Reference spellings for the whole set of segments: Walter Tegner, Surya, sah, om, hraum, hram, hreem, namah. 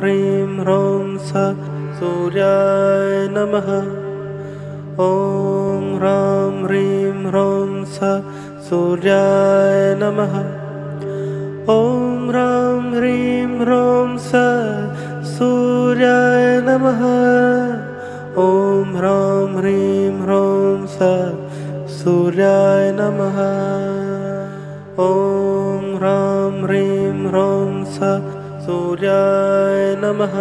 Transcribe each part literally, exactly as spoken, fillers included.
ह्रीं ह्रौं सः सूर्याय नमः। ॐ ह्रां ह्रीं ह्रौं सः सूर्याय नमः। ॐ ह्रां ह्रीं ह्रौं सः सूर्याय नमः। ॐ ह्रां ह्रीं ह्रौं सः सूर्याय नमः। ॐ ह्रां ह्रीं ह्रौं सः सूर्याय नमः।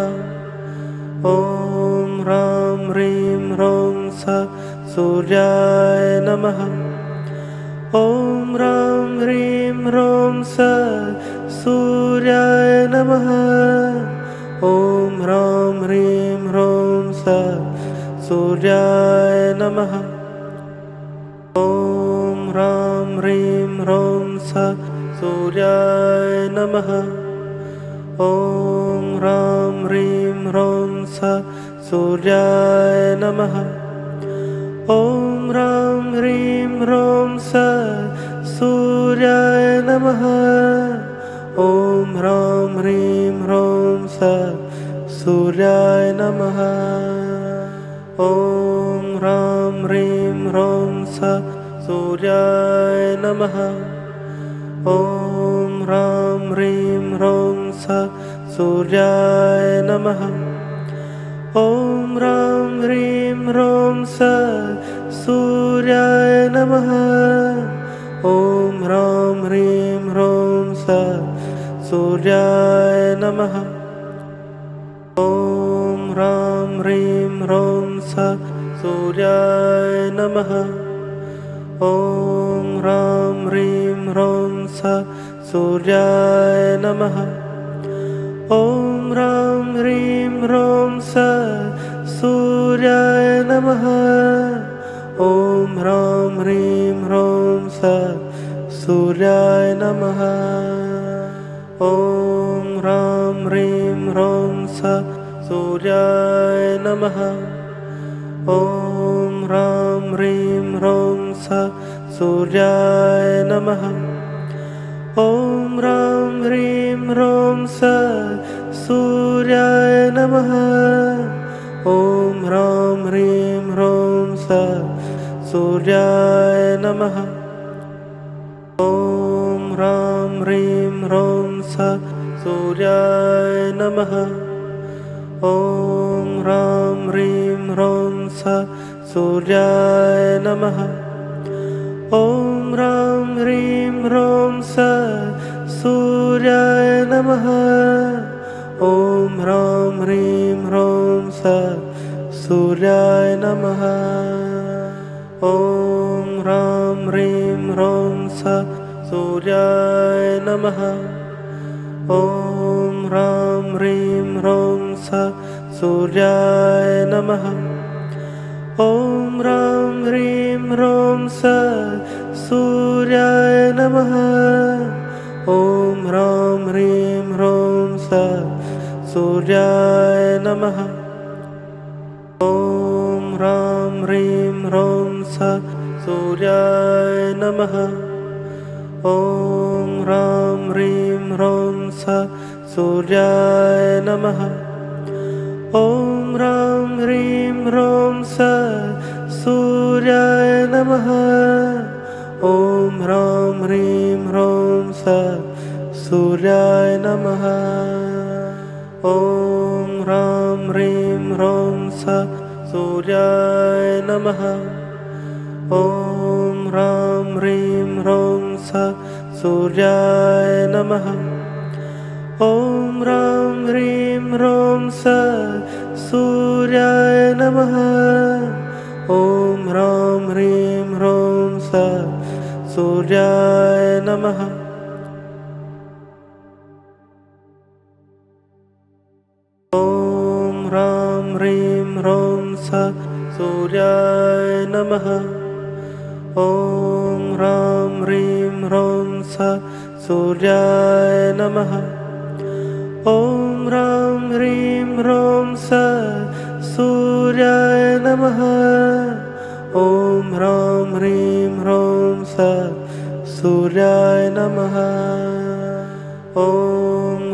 ॐ ह्रां ह्रीं ह्रौं सः सूर्याय नमः। ॐ ह्रां ह्रीं ह्रौं सः सूर्याय नमः। ॐ ह्रां ह्रीं ह्रौं सः सूर्याय नमः। ॐ ह्रां ह्रीं ह्रौं सः सूर्याय नमः। ॐ ह्रां ह्रीं ह्रौं सः सूर्याय नमः। ॐ ह्रां ह्रीं ह्रौं सः सूर्याय नमः। ॐ ह्रां ह्रीं ह्रौं सः सूर्याय नमः। ॐ ह्रां ह्रीं ह्रौं सः सूर्याय नमः। ॐ ह्रां ह्रीं ह्रौं सः सूर्याय नमः। ॐ ह्रां ह्रीं ह्रौं सः सूर्याय नमः। ॐ ह्रां ह्रीं ह्रौं सः सूर्याय नमः। ॐ ह्रां ह्रीं ह्रौं सः सूर्याय नमः। ॐ ह्रां ह्रीं ह्रौं सः सूर्याय नमः। ॐ ह्रां ह्रीं ह्रौं सः सूर्याय नमः। ॐ ह्रां ह्रीं ह्रौं सः सूर्याय नमः। ॐ ह्रां ह्रीं ह्रौं सः सूर्याय नमः। ॐ ह्रां ह्रीं ह्रौं सः सूर्याय नमः। ॐ ह्रां ह्रीं ह्रौं सः सूर्याय नमः। ॐ ह्रां ह्रीं ह्रौं सः सूर्याय नमः। ॐ ह्रां ह्रीं ह्रौं सः सूर्याय नमः। ॐ ह्रां ह्रीं ह्रौं सः सूर्याय नमः। ॐ ह्रां ह्रीं ह्रौं सः सूर्याय नमः। ॐ ह्रां ह्रीं ह्रौं सः सूर्याय नमः। ॐ ह्रां ह्रीं ह्रौं सः सूर्याय नमः। ॐ ह्रां ह्रीं ह्रौं सः सूर्याय नमः। ॐ ह्रां ह्रीं ह्रौं सः सूर्याय नमः। ॐ ह्रां ह्रीं ह्रौं सः सूर्याय नमः। ॐ ह्रां ह्रीं ह्रौं सः सूर्याय नमः। ॐ ह्रां ह्रीं ह्रौं सः सूर्याय नमः। ॐ ह्रां ह्रीं ह्रौं सः सूर्याय नमः। ॐ ह्रां ह्रीं ह्रौं सः सूर्याय नमः। ॐ ह्रां ह्रीं ह्रौं सः सूर्याय नमः। ॐ ह्रां ह्रीं ह्रौं सः सूर्याय नमः। ॐ ह्रां ह्रीं ह्रौं सः सूर्याय नमः। ॐ ह्रां ह्रीं ह्रौं सः सूर्याय नमः। सः सूर्याय नमः। ॐ ह्रां ह्रीं ह्रौं सः सूर्याय नमः। ॐ ह्रां ह्रीं ह्रौं सः सूर्याय नमः। ॐ ह्रां ह्रीं ह्रौं सः सूर्याय नमः। ॐ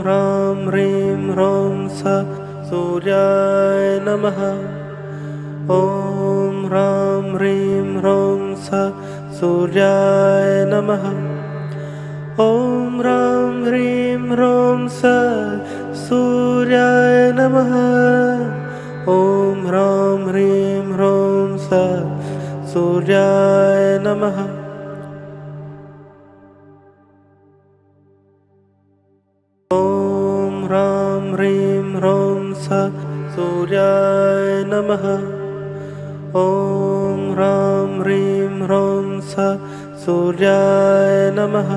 ह्रां ह्रीं ह्रौं सः सूर्याय नमः। ॐ ह्रां ह्रीं ह्रौं सः सूर्याय नमः। ॐ ह्रां ह्रीं ह्रौं सः सूर्याय नमः। ॐ ह्रां ह्रीं ह्रौं सः सूर्याय नमः। सूर्याय नमः। ॐ ह्रां ह्रीं ह्रौं सः सूर्याय नमः।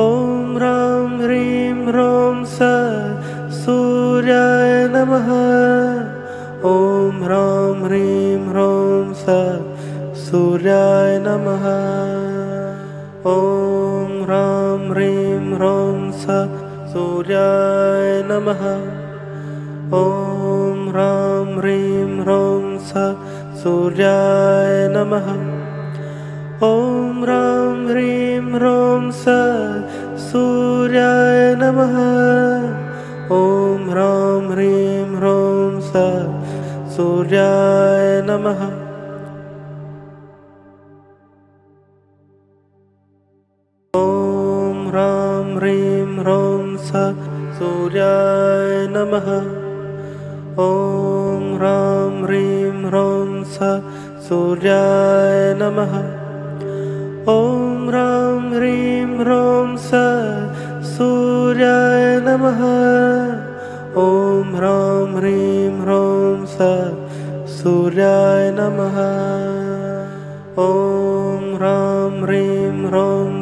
ॐ ह्रां ह्रीं ह्रौं सः सूर्याय नमः। ॐ ह्रां ह्रीं ह्रौं सः सूर्याय नमः। ॐ ह्रां ह्रीं ह्रौं सः सूर्याय नमः। ॐ ह्रां ह्रीं ह्रौं सः सूर्याय नमः। ॐ ह्रां ह्रीं ह्रौं सः सूर्याय नमः। ॐ ह्रां ह्रीं ह्रौं सः सूर्याय नमः। ॐ ह्रां ह्रीं ह्रौं सः सूर्याय नमः। ॐ ह्रां ह्रीं ह्रौं सः सूर्याय नमः। ॐ ह्रां ह्रीं ह्रौं सः सूर्याय नमः। ॐ ह्रां ह्रीं ह्रौं सः सूर्याय नमः। ॐ ह्रां ह्रीं ह्रौं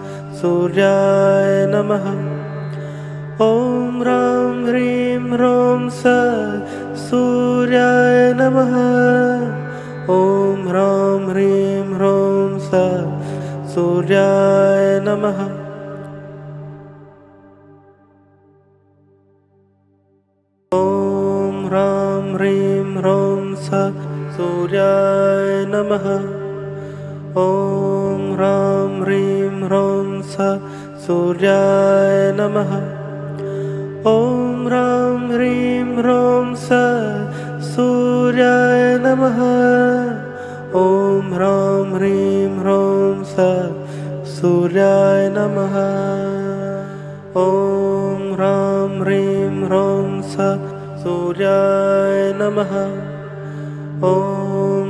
सः सूर्याय नमः। ॐ ह्रां ह्रीं ह्रौं सः सूर्याय नमः। ॐ ह्रां ह्रीं ह्रौं सः सूर्याय नमः। ॐ ह्रां ह्रीं ह्रौं सः सूर्याय नमः। ॐ ह्रां ह्रीं ह्रौं सः सूर्याय नमः। ॐ ह्रां ह्रीं ह्रौं सः सूर्याय नमः। ॐ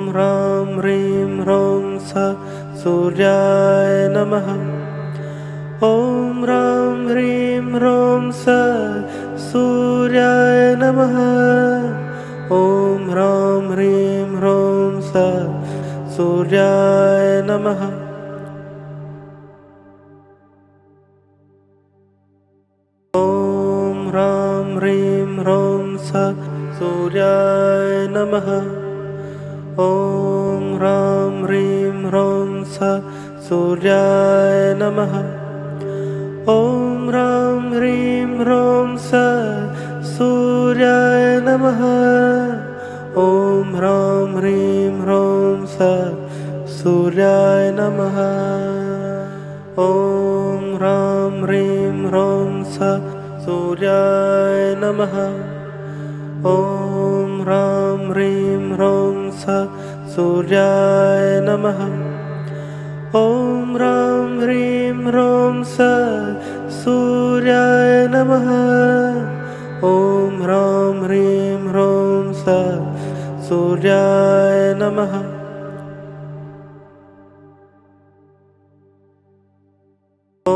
ह्रां ह्रीं ह्रौं सः सूर्याय नमः। ॐ ह्रां ह्रीं ह्रौं सः सूर्याय नमः। ॐ ह्रां ह्रीं ह्रौं सः सूर्याय नमः। ॐ ह्रां ह्रीं ह्रौं सः सूर्याय नमः। ॐ ह्रां ह्रीं ह्रौं सः सूर्याय नमः। ॐ ह्रां ह्रीं ह्रौं सः सूर्याय नमः। ॐ ह्रां ह्रीं ह्रौं सः सूर्याय नमः। ॐ ह्रां ह्रीं ह्रौं सः सूर्याय नमः। ॐ ह्रां ह्रीं ह्रौं सः सूर्याय नमः। ॐ ह्रां ह्रीं ह्रौं सः सूर्याय नमः। ॐ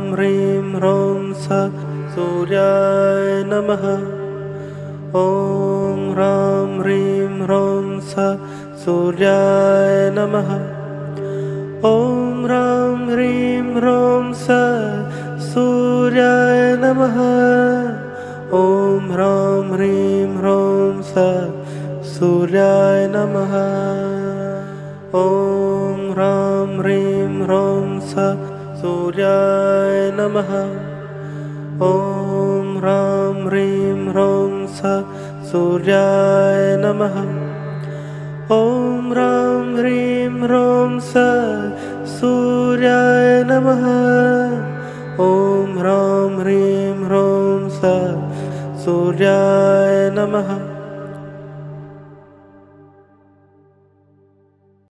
ह्रां ह्रीं ह्रौं सः सूर्याय नमः। ॐ ह्रां ह्रीं ह्रौं सः सूर्याय नमः। ॐ ह्रां ह्रीं ह्रौं सः सूर्याय नमः। ॐ ह्रां ह्रीं ह्रौं सः सूर्याय नमः। ॐ ह्रां ह्रीं ह्रौं सः सूर्याय नमः। ॐ ह्रां ह्रीं ह्रौं सः सूर्याय नमः। ॐ ह्रां ह्रीं ह्रौं सः सूर्याय नमः। ॐ ह्रां ह्रीं ह्रौं सः सूर्याय नमः। ॐ ह्रां ह्रीं ह्रौं सः सूर्याय नमः। ॐ ह्रां ह्रीं ह्रौं सः सूर्याय नमः। ओम राम ह्रीम रोम सूर्याय नमः। ओम राम ह्रीम रोम सूर्याय नमः।